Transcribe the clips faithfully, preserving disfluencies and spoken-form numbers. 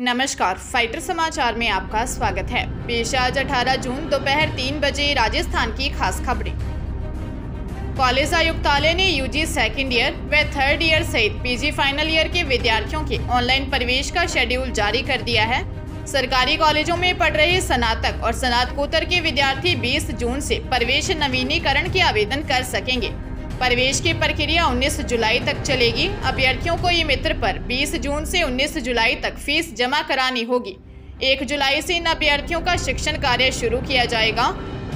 नमस्कार, फाइटर समाचार में आपका स्वागत है। पेश आज अठारह जून दोपहर तीन बजे राजस्थान की खास खबरें। कॉलेज आयुक्तालय ने यूजी सेकंड ईयर व थर्ड ईयर सहित पीजी फाइनल ईयर के विद्यार्थियों के ऑनलाइन प्रवेश का शेड्यूल जारी कर दिया है। सरकारी कॉलेजों में पढ़ रहे स्नातक और स्नातकोत्तर के विद्यार्थी बीस जून से प्रवेश नवीनीकरण के आवेदन कर सकेंगे। प्रवेश की प्रक्रिया उन्नीस जुलाई तक चलेगी। अभ्यर्थियों को ई मित्र पर बीस जून से उन्नीस जुलाई तक फीस जमा करानी होगी। एक जुलाई से इन अभ्यर्थियों का शिक्षण कार्य शुरू किया जाएगा।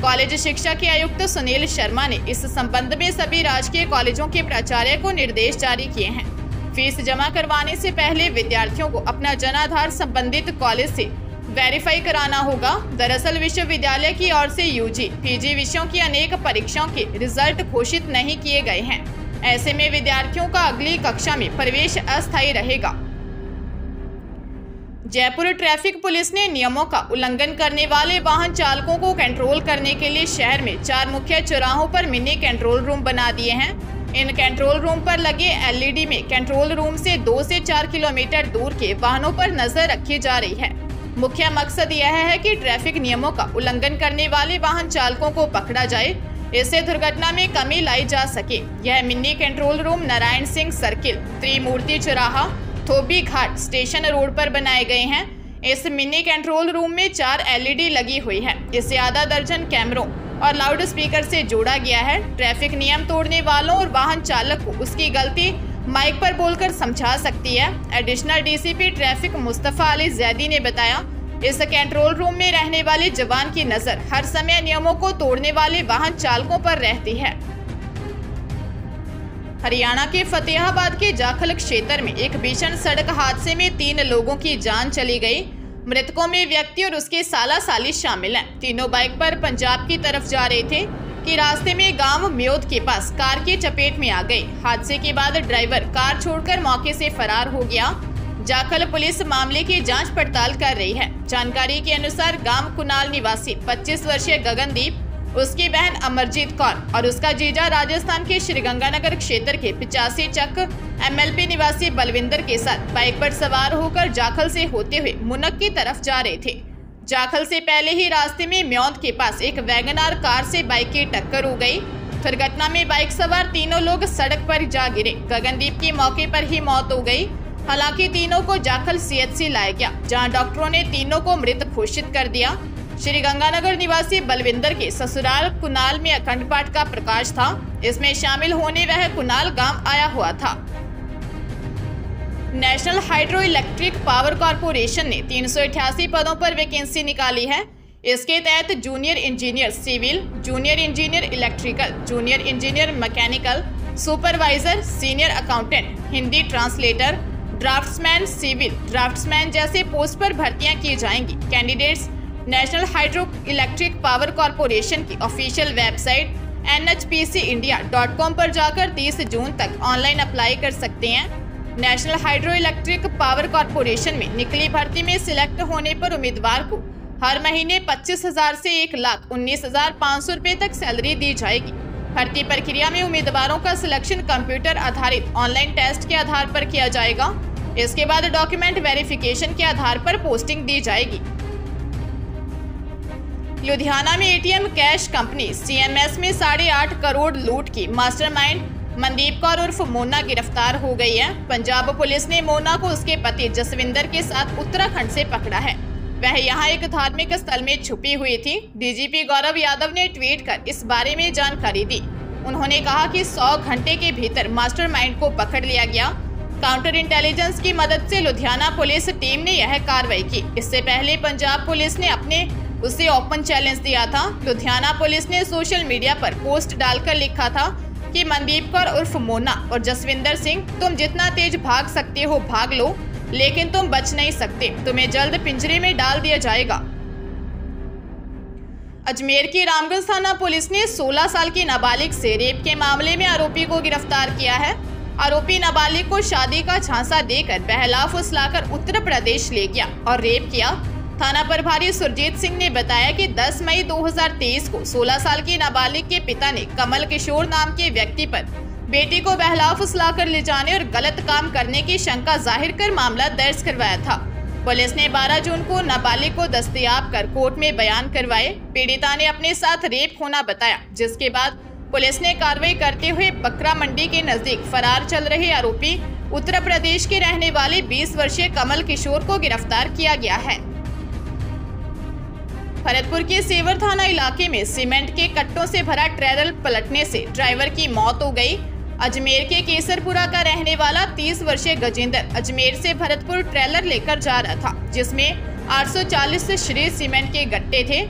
कॉलेज शिक्षा के आयुक्त सुनील शर्मा ने इस संबंध में सभी राजकीय कॉलेजों के प्राचार्य को निर्देश जारी किए हैं। फीस जमा करवाने से पहले विद्यार्थियों को अपना जनाधार संबंधित कॉलेज से वेरीफाई कराना होगा। दरअसल विश्वविद्यालय की ओर से यूजी, पीजी विषयों की अनेक परीक्षाओं के रिजल्ट घोषित नहीं किए गए हैं। ऐसे में विद्यार्थियों का अगली कक्षा में प्रवेश अस्थायी रहेगा। जयपुर ट्रैफिक पुलिस ने नियमों का उल्लंघन करने वाले वाहन चालकों को कंट्रोल करने के लिए शहर में चार मुख्य चौराहों पर मिनी कंट्रोल रूम बना दिए हैं। इन कंट्रोल रूम पर लगे एलईडी में कंट्रोल रूम से दो से चार किलोमीटर दूर के वाहनों पर नजर रखी जा रही है। मुख्य मकसद यह है कि ट्रैफिक नियमों का उल्लंघन करने वाले वाहन चालकों को पकड़ा जाए, इससे दुर्घटना में कमी लाई जा सके। यह mini control room Narayan Singh circle, Trimurti चौराहा, थोबी घाट स्टेशन रोड पर बनाए गए हैं। इस मिनी कंट्रोल रूम में चार एलईडी लगी हुई है। इससे आधा दर्जन कैमरों और लाउड स्पीकर से जोड़ा गया है। ट्रैफिक नियम तोड़ने वालों और वाहन चालक को उसकी गलती माइक पर बोलकर समझा सकती है। Additional DCP traffic Mustafa Ali Zaidi ने बताया, इस कंट्रोल रूम में रहने वाले जवान की नजर हर समय नियमों को तोड़ने वाले वाहन चालकों पर रहती है। हरियाणा के फतेहाबाद के जाखल क्षेत्र में एक भीषण सड़क हादसे में तीन लोगों की जान चली गई। मृतकों में व्यक्ति और उसके साला साली शामिल है। तीनों बाइक पर पंजाब की तरफ जा रहे थे कि रास्ते में गांव म्योद के पास कार की चपेट में आ गए। हादसे के बाद ड्राइवर कार छोड़कर मौके से फरार हो गया। जाखल पुलिस मामले की जांच पड़ताल कर रही है। जानकारी के अनुसार गांव कुनाल निवासी पच्चीस वर्षीय गगनदीप, उसकी बहन अमरजीत कौर और उसका जीजा राजस्थान के श्रीगंगानगर क्षेत्र के पिचासी चक एमएलपी निवासी बलविंदर के साथ बाइक पर सवार होकर जाखल से होते हुए मुनक की तरफ जा रहे थे। जाखल से पहले ही रास्ते में म्योद के पास एक वैगनआर कार से बाइक की टक्कर हो गई। दुर्घटना में बाइक सवार तीनों लोग सड़क पर जा गिरे। गगनदीप की मौके पर ही मौत हो गई। हालांकि तीनों को जाखल सीएचसी लाया गया, जहां डॉक्टरों ने तीनों को मृत घोषित कर दिया। श्रीगंगानगर निवासी बलविंदर के ससुराल कुनाल में अखंड पाठ का प्रकाश था। इसमें शामिल होने वह कुनाल गाँव आया हुआ था। National hydro electric power corporation ने तीन सौ अठासी पदों पर वैकेंसी निकाली है। इसके तहत junior engineer civil, junior engineer electrical, junior engineer mechanical, supervisor, senior accountant, Hindi translator, draughtsman civil, draughtsman जैसे पोस्ट पर भर्तियां की जाएंगी। Candidates national hydro electric power corporation की official website N H P C India dot com पर जाकर तीस जून तक ऑनलाइन अप्लाई कर सकते हैं। National hydro electric power corporation में निकली भर्ती में सिलेक्ट होने पर उम्मीदवार को हर महीने पच्चीस हज़ार से एक लाख उन्नीस हजार पाँच सौ रुपये तक सैलरी दी जाएगी। भर्ती प्रक्रिया में उम्मीदवारों का सिलेक्शन कंप्यूटर आधारित ऑनलाइन टेस्ट के आधार पर किया जाएगा। इसके बाद डॉक्यूमेंट वेरिफिकेशन के आधार पर पोस्टिंग दी जाएगी। लुधियाना में ATM cash company C M S में साढ़े आठ करोड़ लूट की मास्टरमाइंड मनदीप कौर उर्फ मोना गिरफ्तार हो गई है। पंजाब पुलिस ने मोना को उसके पति जसविंदर के साथ उत्तराखंड से पकड़ा है। वह यहां एक धार्मिक स्थल में छुपी हुई थी। डीजीपी गौरव यादव ने ट्वीट कर इस बारे में जानकारी दी। उन्होंने कहा कि सौ घंटे के भीतर मास्टरमाइंड को पकड़ लिया गया। काउंटर इंटेलिजेंस की मदद से लुधियाना पुलिस टीम ने यह कार्रवाई की। इससे पहले पंजाब पुलिस ने अपने उसे ओपन चैलेंज दिया था। लुधियाना पुलिस ने सोशल मीडिया पर पोस्ट डालकर लिखा था कि मनदीप कौर उर्फ मोना और जसविंदर सिंह, तुम जितना तेज भाग सकते हो भाग लो, लेकिन तुम बच नहीं सकते, तुम्हें जल्द पिंजरे में डाल दिया जाएगा। अजमेर की रामगंज थाना पुलिस ने सोलह साल की नाबालिग से रेप के मामले में आरोपी को गिरफ्तार किया है। आरोपी नाबालिग को शादी का झांसा देकर बहला फुसलाकर उत्तर प्रदेश ले गया और रेप किया। थाना प्रभारी सुरजीत सिंह ने बताया कि दस मई दो हज़ार तेईस को सोलह साल की नाबालिग के पिता ने कमल किशोर नाम के व्यक्ति पर बेटी को बहला फुसलाकर ले जाने और गलत काम करने की शंका जाहिर कर मामला दर्ज करवाया था। पुलिस ने बारह जून को नाबालिग को दस्तयाब कर कोर्ट में बयान करवाए। पीड़िता ने अपने साथ रेप होना बताया, जिसके बाद पुलिस ने कार्रवाई करते हुए बकरा मंडी के नजदीक फरार चल रहे आरोपी उत्तर प्रदेश के रहने वाले बीस वर्षीय कमल किशोर को गिरफ्तार किया गया है। भरतपुर के सेवर थाना इलाके में सीमेंट के कट्टों से भरा ट्रैलर पलटने से ड्राइवर की मौत हो गई। अजमेर के केसरपुरा का रहने वाला तीस वर्षीय गजेंद्र अजमेर से भरतपुर ट्रैलर लेकर जा रहा था, जिसमें आठ सौ चालीस श्री सीमेंट के गट्टे थे।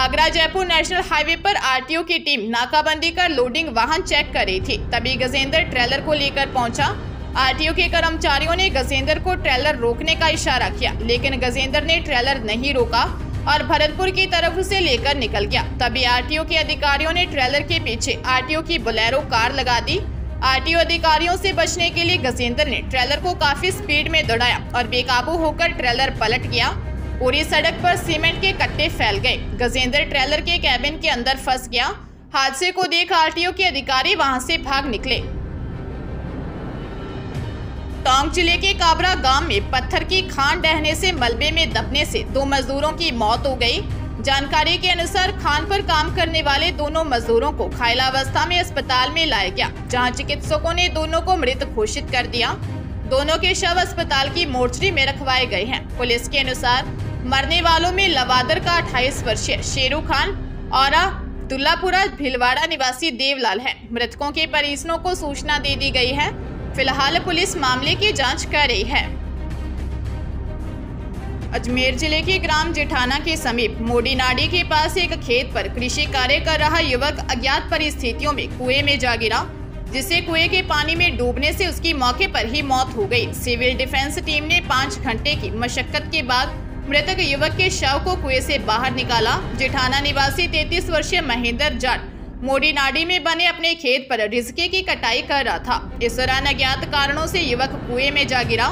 आगरा जयपुर नेशनल हाईवे पर आरटीओ की टीम नाकाबंदी कर लोडिंग वाहन चेक कर रही थी, तभी गजेंद्र ट्रैलर को लेकर पहुंचा। आरटीओ के कर्मचारियों ने गजेंद्र को ट्रैलर रोकने का इशारा किया, लेकिन गजेंद्र ने ट्रैलर नहीं रोका और भरतपुर की तरफ से लेकर निकल गया। तभी आरटीओ के अधिकारियों ने ट्रैलर के पीछे आरटीओ की बोलेरो कार लगा दी। आरटीओ अधिकारियों से बचने के लिए गजेंद्र ने ट्रैलर को काफी स्पीड में दौड़ाया और बेकाबू होकर ट्रैलर पलट गया। पूरी सड़क पर सीमेंट के कट्टे फैल गए। गजेंद्र ट्रैलर के कैबिन के अंदर फंस गया। हादसे को देख आरटीओ के अधिकारी वहां से भाग निकले। टोंक जिले के काबरा गांव में पत्थर की खान ढहने से मलबे में दबने से दो मजदूरों की मौत हो गई। जानकारी के अनुसार खान पर काम करने वाले दोनों मजदूरों को घायलावस्था में अस्पताल में लाया गया, जहां चिकित्सकों ने दोनों को मृत घोषित कर दिया। दोनों के शव अस्पताल की मोर्चरी में रखवाए गए हैं। पुलिस के अनुसार मरने वालों में लवादर का अट्ठाईस वर्षीय शेरू खान और दुल्लापुरा भिलवाड़ा निवासी देवलाल है। मृतकों के परिजनों को सूचना दे दी गई है। फिलहाल पुलिस मामले की जाँच कर रही है। अजमेर जिले के ग्राम जेठाना के समीप मोडीनाडी के पास एक खेत पर कृषि कार्य कर रहा युवक अज्ञात परिस्थितियों में कुएं में जा गिरा, जिससे कुएं के पानी में डूबने से उसकी मौके पर ही मौत हो गई। सिविल डिफेंस टीम ने पाँच घंटे की मशक्कत के बाद मृतक युवक के शव को कुएं से बाहर निकाला। जेठाना निवासी तैंतीस वर्षीय महेंद्र जाट मोडीनाडी में बने अपने खेत पर रिस्के की कटाई कर रहा था। इस दौरान अज्ञात कारणों से युवक कुएं में जा गिरा।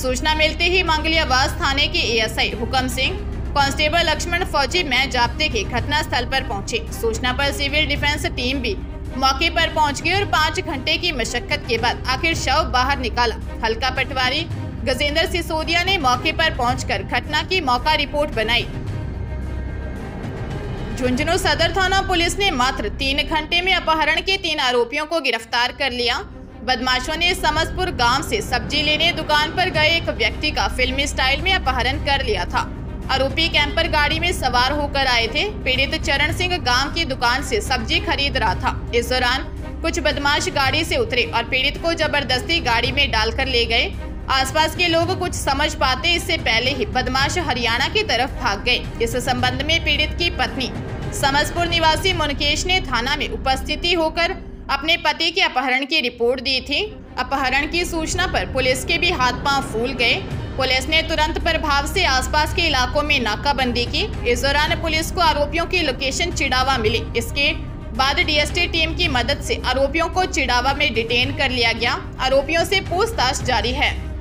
सूचना मिलते ही मांगलियावास थाने के एएसआई हुकम सिंह, कांस्टेबल लक्ष्मण, फौजी मैं जाब्ते के घटना स्थल पर पहुंचे। सूचना पर सिविल डिफेंस टीम भी मौके पर पहुंच गई और पाँच घंटे की मशक्कत के बाद आखिर शव बाहर निकाला। हल्का पटवारी गजेंद्र सिसोदिया ने मौके पर पहुंचकर घटना की मौका रिपोर्ट बनाई। झुंझुनू सदर थाना पुलिस ने मात्र तीन घंटे में अपहरण के तीन आरोपियों को गिरफ्तार कर लिया। बदमाशों ने समसपुर गांव से सब्जी लेने दुकान पर गए एक व्यक्ति का फिल्मी स्टाइल में अपहरण कर लिया था। आरोपी कैंपर गाड़ी में सवार होकर आए थे। पीड़ित चरण सिंह गांव की दुकान से सब्जी खरीद रहा था। इस दौरान कुछ बदमाश गाड़ी से उतरे और पीड़ित को जबरदस्ती गाड़ी में डालकर ले गए। आसपास के लोग कुछ समझ पाते इससे पहले ही बदमाश हरियाणा की तरफ भाग गए। इस संबंध में पीड़ित की पत्नी समसपुर निवासी मुनकेश ने थाना में उपस्थिति होकर अपने पति के अपहरण की रिपोर्ट दी थी। अपहरण की सूचना पर पुलिस के भी हाथ पांव फूल गए। पुलिस ने तुरंत प्रभाव से आसपास के इलाकों में नाकाबंदी की। इस दौरान पुलिस को आरोपियों की लोकेशन चिड़ावा मिली। इसके बाद डीएसटी टीम की मदद से आरोपियों को चिड़ावा में डिटेन कर लिया गया। आरोपियों से पूछताछ जारी है।